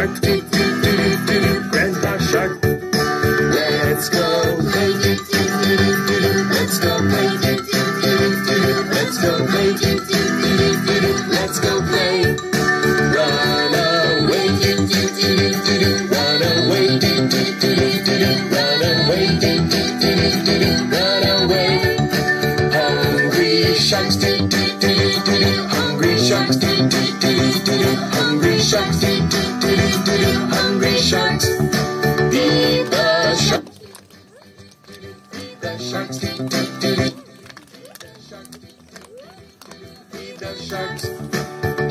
shark, do do do do do, grandpa shark. Let's go play, do do do do do. Let's go play, do do do do do. Let's go play, do do do do do. Let's go play. Run away, do do do do do. Run away, do do do do do. Run away, do do do do do. Run away. Hungry sharks, do do do do do. Hungry sharks, do do do do do. Hungry sharks, do do do do do. Hungry sharks. Be the shark. Be the sharks, do do do do. Be the sharks.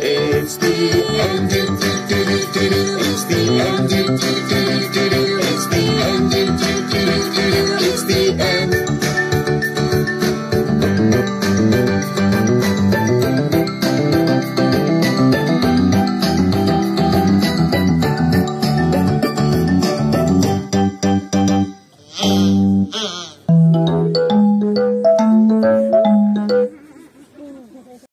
It's the end, do do do do do. It's the end, do do do do do. It's the end, do do do do do. It's the end.